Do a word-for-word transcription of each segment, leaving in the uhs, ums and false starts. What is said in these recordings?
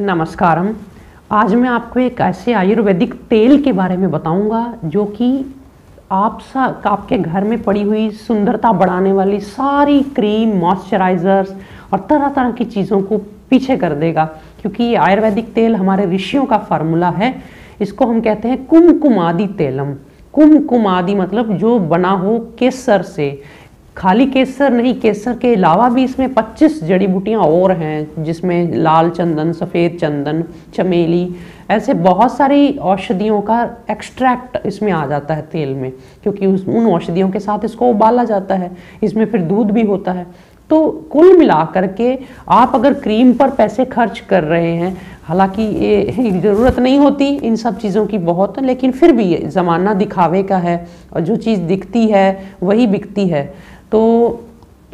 नमस्कारम। आज मैं आपको एक ऐसे आयुर्वेदिक तेल के बारे में बताऊंगा जो कि आप सा आपके घर में पड़ी हुई सुंदरता बढ़ाने वाली सारी क्रीम, मॉइस्चराइज़र्स और तरह तरह की चीज़ों को पीछे कर देगा, क्योंकि ये आयुर्वेदिक तेल हमारे ऋषियों का फार्मूला है। इसको हम कहते हैं कुमकुमादी तेलम। कुमकुमादी मतलब जो बना हो केसर से। खाली केसर नहीं, केसर के अलावा भी इसमें पच्चीस जड़ी बूटियाँ और हैं, जिसमें लाल चंदन, सफ़ेद चंदन, चमेली, ऐसे बहुत सारी औषधियों का एक्सट्रैक्ट इसमें आ जाता है तेल में, क्योंकि उस उन औषधियों के साथ इसको उबाला जाता है। इसमें फिर दूध भी होता है। तो कुल मिला करके आप अगर क्रीम पर पैसे खर्च कर रहे हैं, हालांकि ये ज़रूरत नहीं होती इन सब चीज़ों की बहुत, लेकिन फिर भी ज़माना दिखावे का है और जो चीज़ दिखती है वही बिकती है। तो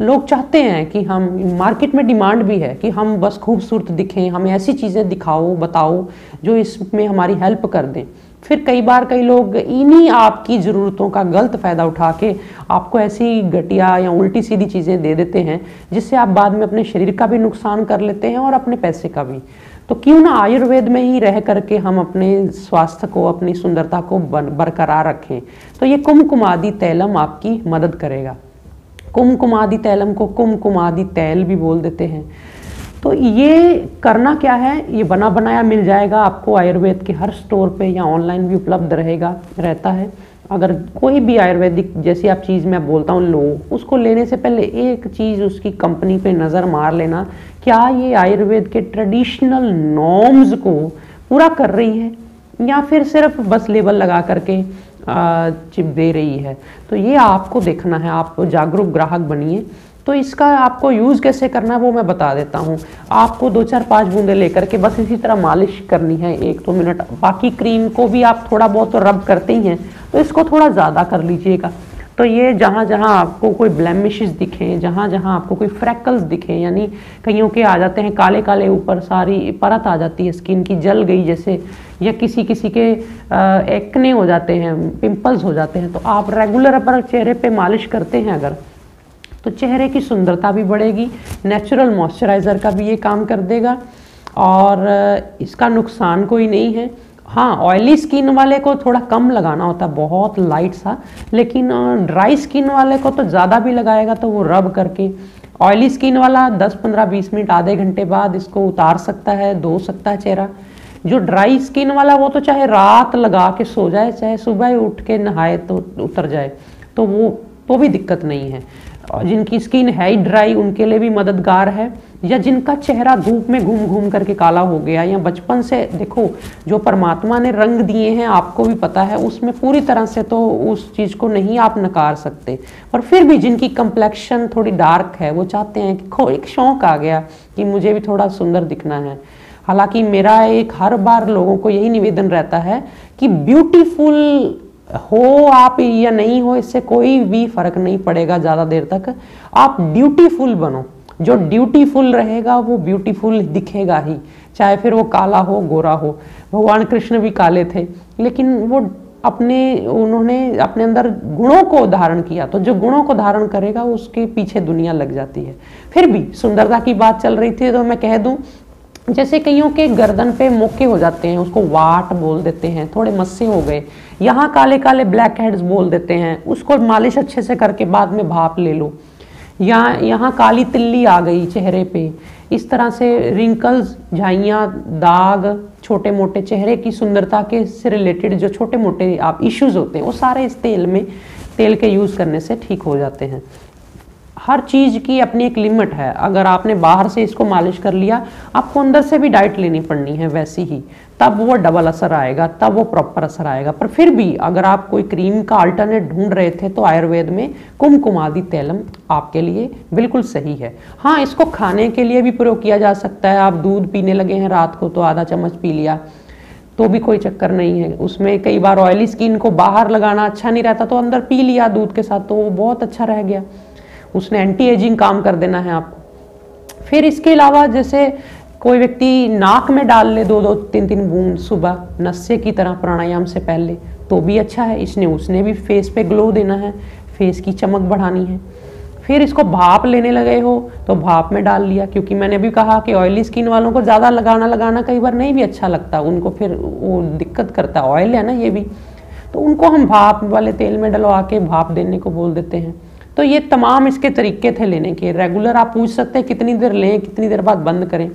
लोग चाहते हैं कि हम, मार्केट में डिमांड भी है कि हम बस खूबसूरत दिखें, हमें ऐसी चीज़ें दिखाओ, बताओ जो इसमें हमारी हेल्प कर दें। फिर कई बार कई लोग इन्हीं आपकी ज़रूरतों का गलत फ़ायदा उठा के आपको ऐसी घटिया या उल्टी सीधी चीज़ें दे देते हैं, जिससे आप बाद में अपने शरीर का भी नुकसान कर लेते हैं और अपने पैसे का भी। तो क्यों ना आयुर्वेद में ही रह करके हम अपने स्वास्थ्य को, अपनी सुंदरता को बरकरार रखें। तो ये कुमकुमादी तैलम आपकी मदद करेगा। कुमकुमादी तैलम को कुमकुमादी तेल भी बोल देते हैं। तो ये करना क्या है, ये बना बनाया मिल जाएगा आपको आयुर्वेद के हर स्टोर पे या ऑनलाइन भी उपलब्ध रहेगा रहता है। अगर कोई भी आयुर्वेदिक जैसी आप चीज़ मैं बोलता हूँ लो, उसको लेने से पहले एक चीज़ उसकी कंपनी पे नज़र मार लेना, क्या ये आयुर्वेद के ट्रेडिशनल नॉर्म्स को पूरा कर रही है या फिर सिर्फ बस लेबल लगा करके चिप दे रही है। तो ये आपको देखना है, आप जागरूक ग्राहक बनिए। तो इसका आपको यूज़ कैसे करना है वो मैं बता देता हूँ। आपको दो चार पाँच बूंदे लेकर के बस इसी तरह मालिश करनी है एक दो तो मिनट। बाकी क्रीम को भी आप थोड़ा बहुत तो रब करते ही हैं, तो इसको थोड़ा ज़्यादा कर लीजिएगा। तो ये जहाँ जहाँ आपको कोई ब्लेमिशेस दिखें, जहाँ जहाँ आपको कोई फ्रैकल्स दिखें, यानी कईयों के आ जाते हैं काले काले, ऊपर सारी परत आ जाती है स्किन की, जल गई जैसे, या किसी किसी के एक्ने हो जाते हैं, पिंपल्स हो जाते हैं। तो आप रेगुलर अपने चेहरे पे मालिश करते हैं अगर, तो चेहरे की सुंदरता भी बढ़ेगी। नेचुरल मॉइस्चराइज़र का भी ये काम कर देगा और इसका नुकसान कोई नहीं है। हाँ, ऑयली स्किन वाले को थोड़ा कम लगाना होता है, बहुत लाइट सा, लेकिन ड्राई स्किन वाले को तो ज़्यादा भी लगाएगा तो वो रब करके। ऑयली स्किन वाला दस पंद्रह बीस मिनट, आधे घंटे बाद इसको उतार सकता है, धो सकता है चेहरा। जो ड्राई स्किन वाला वो तो चाहे रात लगा के सो जाए, चाहे सुबह उठ के नहाए तो उतर जाए, तो वो तो भी दिक्कत नहीं है। और जिनकी स्किन है ही ड्राई उनके लिए भी मददगार है, या जिनका चेहरा धूप में घूम घूम करके काला हो गया, या बचपन से देखो जो परमात्मा ने रंग दिए हैं आपको भी पता है, उसमें पूरी तरह से तो उस चीज़ को नहीं आप नकार सकते, पर फिर भी जिनकी कंप्लेक्शन थोड़ी डार्क है वो चाहते हैं कि खो एक शौक़ आ गया कि मुझे भी थोड़ा सुंदर दिखना है। हालांकि मेरा एक हर बार लोगों को यही निवेदन रहता है कि ब्यूटीफुल हो आप या नहीं हो, इससे कोई भी फर्क नहीं पड़ेगा ज़्यादा देर तक। आप ड्यूटीफुल बनो। जो ड्यूटीफुल रहेगा वो ब्यूटीफुल दिखेगा ही, चाहे फिर वो काला हो, गोरा हो। भगवान कृष्ण भी काले थे, लेकिन वो अपने उन्होंने अपने अंदर गुणों को धारण किया। तो जो गुणों को धारण करेगा उसके पीछे दुनिया लग जाती है। फिर भी सुंदरता की बात चल रही थी तो मैं कह दूँ, जैसे कईयों के गर्दन पे मोके हो जाते हैं, उसको वाट बोल देते हैं, थोड़े मस्से हो गए, यहाँ काले काले ब्लैक हेड्स बोल देते हैं, उसको मालिश अच्छे से करके बाद में भाप ले लो। या यहाँ काली तिल्ली आ गई चेहरे पे, इस तरह से रिंकल्स, झाइयाँ, दाग, छोटे मोटे चेहरे की सुंदरता के से रिलेटेड जो छोटे मोटे आप इश्यूज़ होते हैं वो सारे इस तेल में, तेल के यूज़ करने से ठीक हो जाते हैं। हर चीज़ की अपनी एक लिमिट है। अगर आपने बाहर से इसको मालिश कर लिया, आपको अंदर से भी डाइट लेनी पड़नी है वैसी ही, तब वो डबल असर आएगा, तब वो प्रॉपर असर आएगा। पर फिर भी अगर आप कोई क्रीम का अल्टरनेट ढूंढ रहे थे तो आयुर्वेद में कुमकुमादी तेलम आपके लिए बिल्कुल सही है। हाँ, इसको खाने के लिए भी प्रयोग किया जा सकता है। आप दूध पीने लगे हैं रात को तो आधा चम्मच पी लिया तो भी कोई चक्कर नहीं है उसमें। कई बार ऑयली स्किन को बाहर लगाना अच्छा नहीं रहता तो अंदर पी लिया दूध के साथ, तो वो बहुत अच्छा रह गया, उसने एंटी एजिंग काम कर देना है आपको। फिर इसके अलावा जैसे कोई व्यक्ति नाक में डाल ले दो दो तीन तीन बूंद सुबह नस्से की तरह प्राणायाम से पहले, तो भी अच्छा है। इसने उसने भी फेस पे ग्लो देना है, फेस की चमक बढ़ानी है। फिर इसको भाप लेने लगे हो तो भाप में डाल लिया, क्योंकि मैंने अभी कहा कि ऑयली स्किन वालों को ज़्यादा लगाना लगाना कई बार नहीं भी अच्छा लगता उनको, फिर वो दिक्कत करता है, ऑयल है ना ये भी, तो उनको हम भाप वाले तेल में डलवा के भाप देने को बोल देते हैं। तो ये तमाम इसके तरीके थे लेने के। रेगुलर आप पूछ सकते हैं कितनी देर लें, कितनी देर बाद बंद करें,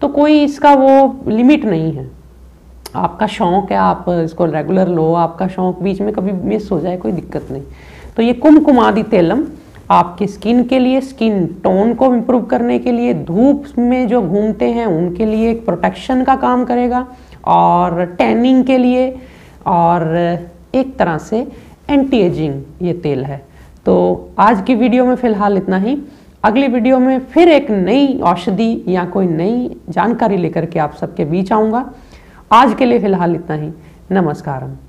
तो कोई इसका वो लिमिट नहीं है। आपका शौक़ है, आप इसको रेगुलर लो, आपका शौक़ बीच में कभी मिस हो जाए कोई दिक्कत नहीं। तो ये कुमकुमादी तेलम आपकी स्किन के लिए, स्किन टोन को इम्प्रूव करने के लिए, धूप में जो घूमते हैं उनके लिए एक प्रोटेक्शन का काम करेगा, और टैनिंग के लिए, और एक तरह से एंटी एजिंग ये तेल है। तो आज की वीडियो में फ़िलहाल इतना ही। अगली वीडियो में फिर एक नई औषधि या कोई नई जानकारी लेकर के आप सबके बीच आऊँगा। आज के लिए फ़िलहाल इतना ही। नमस्कारम।